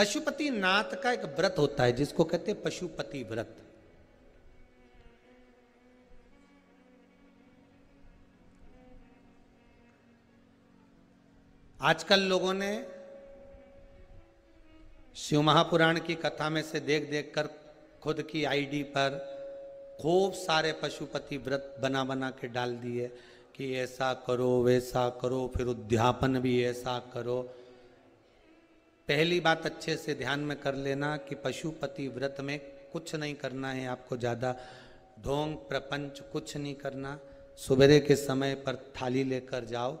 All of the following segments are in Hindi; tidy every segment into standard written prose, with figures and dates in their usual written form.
पशुपतिनाथ का एक व्रत होता है जिसको कहते हैं पशुपति व्रत। आजकल लोगों ने शिव महापुराण की कथा में से देख कर खुद की आईडी पर खूब सारे पशुपति व्रत बना बना के डाल दिए कि ऐसा करो वैसा करो, फिर उद्यापन भी ऐसा करो। पहली बात अच्छे से ध्यान में कर लेना कि पशुपति व्रत में कुछ नहीं करना है आपको, ज़्यादा ढोंग प्रपंच कुछ नहीं करना। सुबह के समय पर थाली लेकर जाओ,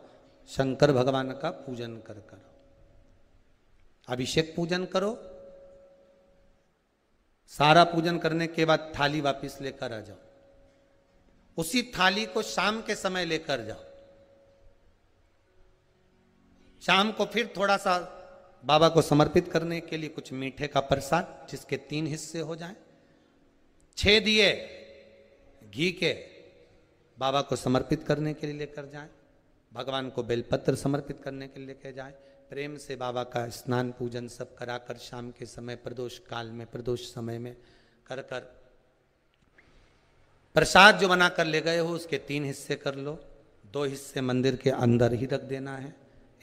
शंकर भगवान का पूजन कर अभिषेक पूजन करो। सारा पूजन करने के बाद थाली वापस लेकर आ जाओ। उसी थाली को शाम के समय लेकर जाओ। शाम को फिर थोड़ा सा बाबा को समर्पित करने के लिए कुछ मीठे का प्रसाद, जिसके 3 हिस्से हो जाएं, 6 दिए घी के बाबा को समर्पित करने के लिए लेकर जाएं, भगवान को बेलपत्र समर्पित करने के लिए लेकर जाएं। प्रेम से बाबा का स्नान पूजन सब कराकर शाम के समय प्रदोष काल में, प्रदोष समय में कर प्रसाद जो बना कर ले गए हो उसके 3 हिस्से कर लो। 2 हिस्से मंदिर के अंदर ही रख देना है,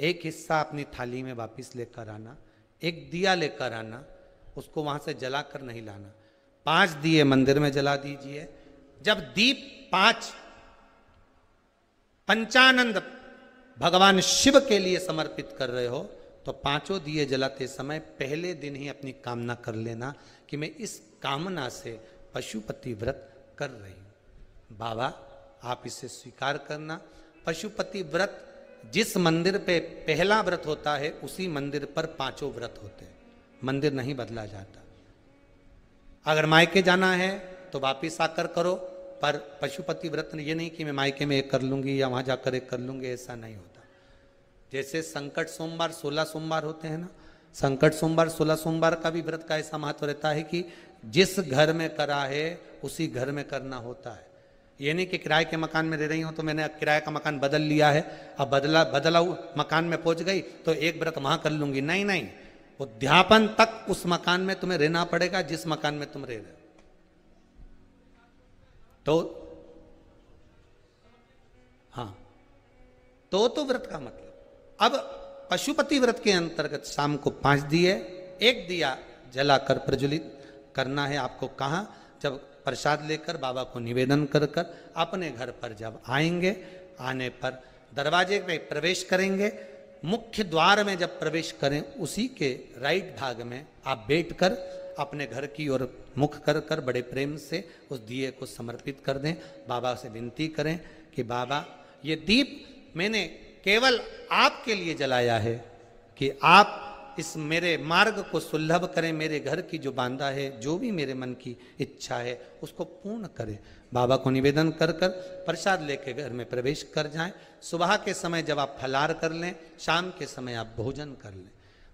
1 हिस्सा अपनी थाली में वापस लेकर आना। 1 दिया लेकर आना, उसको वहां से जला कर नहीं लाना। 5 दिए मंदिर में जला दीजिए। जब दीप 5 पंचानंद भगवान शिव के लिए समर्पित कर रहे हो तो 5 दिए जलाते समय पहले दिन ही अपनी कामना कर लेना कि मैं इस कामना से पशुपति व्रत कर रही हूँ। बाबा आप इसे स्वीकार करना। पशुपति व्रत जिस मंदिर पे पहला व्रत होता है उसी मंदिर पर 5 व्रत होते हैं, मंदिर नहीं बदला जाता। अगर मायके जाना है तो वापिस आकर करो, पर पशुपति व्रत ये नहीं कि मैं मायके में एक कर लूंगी या वहां जाकर एक कर लूंगी, ऐसा नहीं होता। जैसे संकट सोमवार 16 सोमवार होते हैं ना, संकट सोमवार 16 सोमवार का भी व्रत का ऐसा महत्व रहता है कि जिस घर में करा है उसी घर में करना होता है। ये नहीं कि किराए के मकान में रह रही हूँ तो मैंने किराए का मकान बदल लिया है, अब बदला मकान में पहुँच गई तो एक व्रत वहाँ कर लूँगी। नहीं नहीं, उद्यापन तक उस मकान में तुम्हें रहना पड़ेगा जिस मकान में तुम रह रहे हो। तो व्रत का मतलब। अब पशुपति व्रत के अंतर्गत शाम को 5 दिए 1 दिया जलाकर प्रज्वलित करना है आपको। कहाँ? जब प्रसाद लेकर बाबा को निवेदन कर कर अपने घर पर जब आएंगे, आने पर दरवाजे पे प्रवेश करेंगे, मुख्य द्वार में जब प्रवेश करें उसी के राइट भाग में आप बैठकर अपने घर की ओर मुख कर कर बड़े प्रेम से उस दिए को समर्पित कर दें। बाबा से विनती करें कि बाबा ये दीप मैंने केवल आपके लिए जलाया है कि आप इस मेरे मार्ग को सुलभ करें, मेरे घर की जो बांधा है, जो भी मेरे मन की इच्छा है उसको पूर्ण करें। बाबा को निवेदन कर कर प्रसाद लेके घर में प्रवेश कर जाएं। सुबह के समय जब आप फलाहार कर लें, शाम के समय आप भोजन कर लें।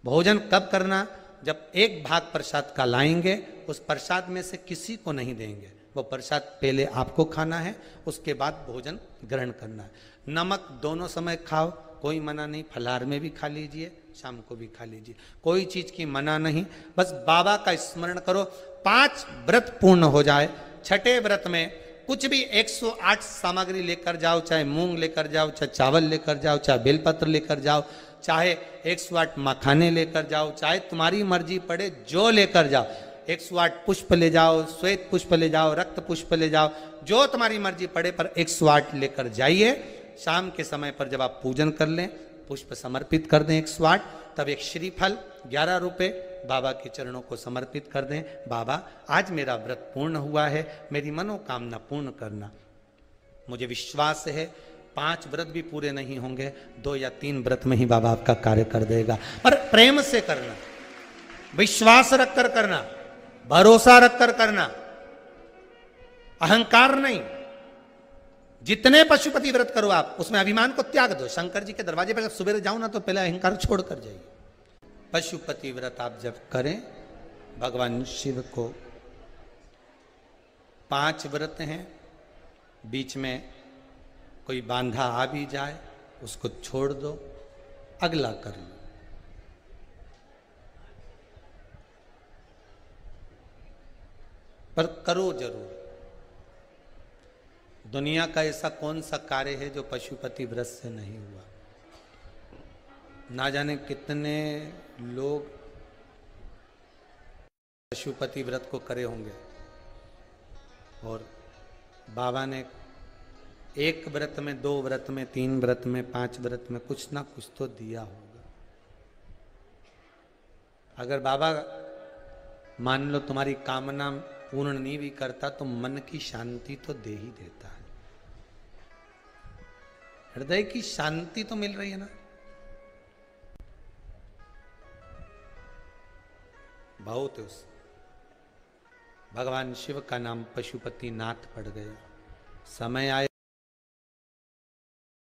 भोजन कब करना? जब 1 भाग प्रसाद का लाएंगे उस प्रसाद में से किसी को नहीं देंगे, वो प्रसाद पहले आपको खाना है, उसके बाद भोजन ग्रहण करना है। नमक दोनों समय खाओ, कोई मना नहीं, फलाहार में भी खा लीजिए, शाम को भी खा लीजिए, कोई चीज की मना नहीं। बस बाबा का स्मरण करो, 5 व्रत पूर्ण हो जाए। 6ठे व्रत में कुछ भी 108 सामग्री लेकर जाओ, चाहे मूंग लेकर जाओ, चाहे चावल लेकर जाओ, चाहे बेलपत्र लेकर जाओ, चाहे 108 मखाने लेकर जाओ, चाहे तुम्हारी मर्जी पड़े जो लेकर जाओ, 108 पुष्प ले जाओ, श्वेत पुष्प ले जाओ, रक्त पुष्प ले जाओ, जो तुम्हारी मर्जी पड़े पर 108 लेकर जाइए। शाम के समय पर जब आप पूजन कर लें, पुष्प समर्पित कर दें 108, तब एक श्रीफल 11 रुपये बाबा के चरणों को समर्पित कर दें। बाबा आज मेरा व्रत पूर्ण हुआ है, मेरी मनोकामना पूर्ण करना। मुझे विश्वास है 5 व्रत भी पूरे नहीं होंगे, 2 या 3 व्रत में ही बाबा आपका कार्य कर देगा। पर प्रेम से करना, विश्वास रखकर करना, भरोसा रखकर करना, अहंकार नहीं। जितने पशुपति व्रत करो आप उसमें अभिमान को त्याग दो। शंकर जी के दरवाजे पर सुबह जाओ ना तो पहले अहंकार छोड़ कर जाइए। पशुपति व्रत आप जब करें, भगवान शिव को 5 व्रत हैं, बीच में कोई बांधा आ भी जाए उसको छोड़ दो, अगला कर लो। पर करो जरूर। दुनिया का ऐसा कौन सा कार्य है जो पशुपति व्रत से नहीं हुआ। ना जाने कितने लोग पशुपति व्रत को करे होंगे और बाबा ने एक व्रत में, दो व्रत में, तीन व्रत में, पांच व्रत में कुछ ना कुछ तो दिया होगा। अगर बाबा मान लो तुम्हारी कामना पूर्ण नहीं भी करता तो मन की शांति तो दे ही देता है। हृदय की शांति तो मिल रही है ना। बहुत उस भगवान शिव का नाम पशुपतिनाथ पड़ गया। समय आया।